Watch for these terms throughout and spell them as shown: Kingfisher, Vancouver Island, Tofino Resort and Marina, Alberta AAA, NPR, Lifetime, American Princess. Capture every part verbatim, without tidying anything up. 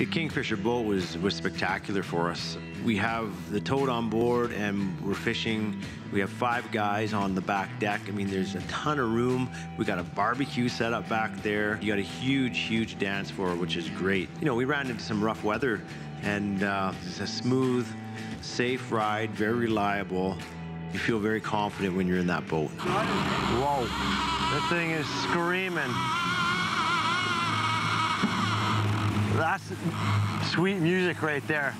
The Kingfisher boat was, was spectacular for us. We have the toad on board and we're fishing. We have five guys on the back deck. I mean, there's a ton of room. We got a barbecue set up back there. You got a huge, huge dance floor, which is great. You know, we ran into some rough weather and uh, it's a smooth, safe ride, very reliable. You feel very confident when you're in that boat. Whoa, that thing is screaming. That's sweet music right there.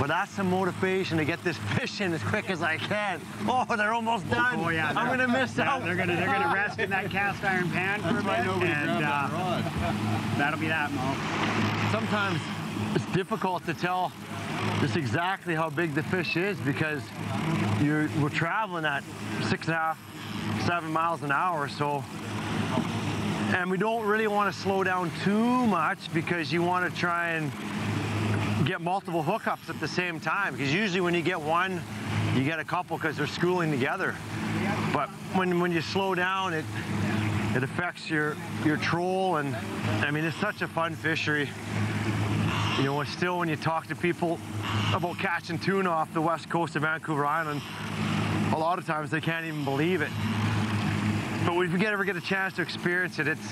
But that's some motivation to get this fish in as quick as I can. Oh, they're almost done. Oh, yeah, I'm going to miss yeah, out. They're going to they're gonna rest in that cast iron pan for a minute, and uh, that that'll be that, Mo. Sometimes it's difficult to tell just exactly how big the fish is because you're, we're traveling at six and a half, seven miles an hour, so. And we don't really want to slow down too much because you want to try and get multiple hookups at the same time. Because usually when you get one, you get a couple because they're schooling together. But when, when you slow down, it, it affects your, your troll. And I mean, it's such a fun fishery. You know, still when you talk to people about catching tuna off the west coast of Vancouver Island, a lot of times they can't even believe it. But if you ever get a chance to experience it, it's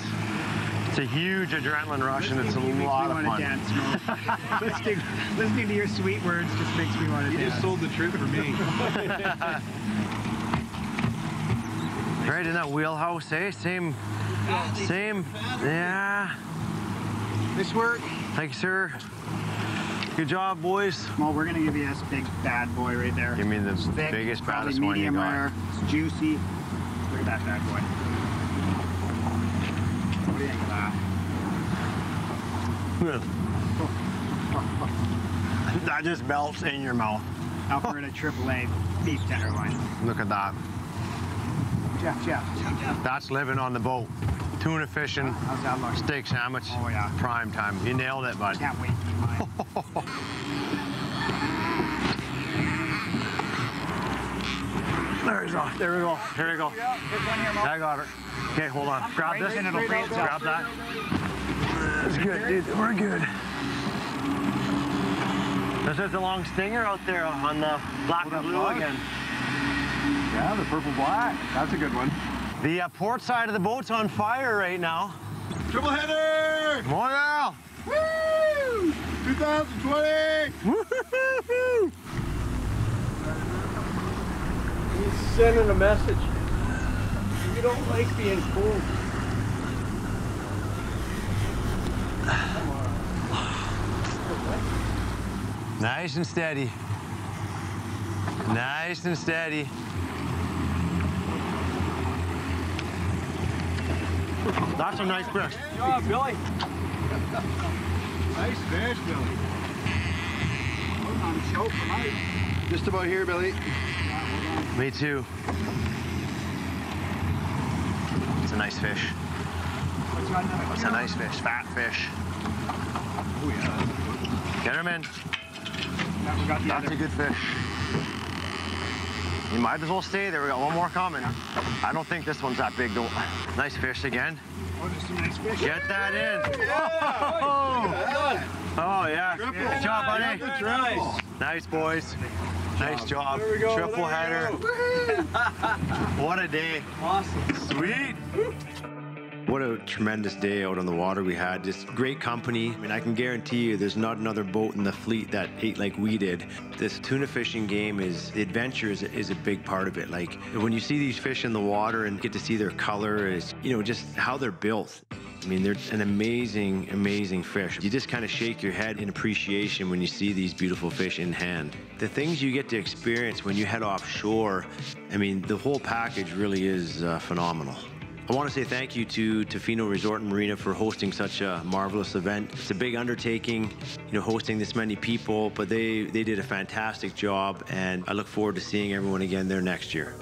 it's a huge adrenaline rush, and it's a lot of fun. Dance, listening, listening to your sweet words just makes me want to you dance. You just sold the trip for me. Right in that wheelhouse, eh? Same, yeah, same, yeah. Nice work. Thanks, sir. Good job, boys. Well, we're gonna give you this big bad boy right there. You mean the thick, biggest, baddest one you got? Rare, it's juicy. Look at that bad boy. What do you think of that? Yeah. That just melts in your mouth. Alberta triple A beef tenderloin. Look at that. Jeff, Jeff, Jeff, Jeff. That's living on the boat. Tuna fishing, how's that look? Steak sandwich, oh, yeah. Prime time. You nailed it, bud. Can't wait for mine. There we go. There we go. Here we go. I got her. Okay, hold on. Grab this. Grab that. That's good, dude. We're good. This is a long stinger out there on the black and blue again. Yeah, the purple black. That's a good one. The uh, port side of the boat's on fire right now. Triple header! Come on now! Woo! twenty twenty! Woo-hoo-hoo-hoo! He's sending a message. You don't like being cold. Nice and steady. Nice and steady. That's a nice fish. Good job, Billy. Nice fish, Billy. I'm show for life. Just about here, Billy. Yeah, me too. It's a nice fish. It's a nice fish. Fat fish. Oh, yeah. Get him in. Yeah, we got the That's other. a good fish. You might as well stay there. We got one more coming. I don't think this one's that big, though. Nice fish again. Oh, there's some nice fish. Get that in. Yeah, oh, that. oh, yeah. Triple. Good job, buddy. Nice. nice, boys. Nice job. There we go. Triple header. What a day. Awesome. Sweet. What a tremendous day out on the water we had. Just great company. I mean, I can guarantee you there's not another boat in the fleet that ate like we did. This tuna fishing game is, the adventure is, is a big part of it. Like, when you see these fish in the water and get to see their color, is, you know, just how they're built. I mean, they're an amazing, amazing fish. You just kind of shake your head in appreciation when you see these beautiful fish in hand. The things you get to experience when you head offshore, I mean, the whole package really is uh, phenomenal. I want to say thank you to Tofino Resort and Marina for hosting such a marvelous event. It's a big undertaking, you know, hosting this many people, but they, they did a fantastic job, and I look forward to seeing everyone again there next year.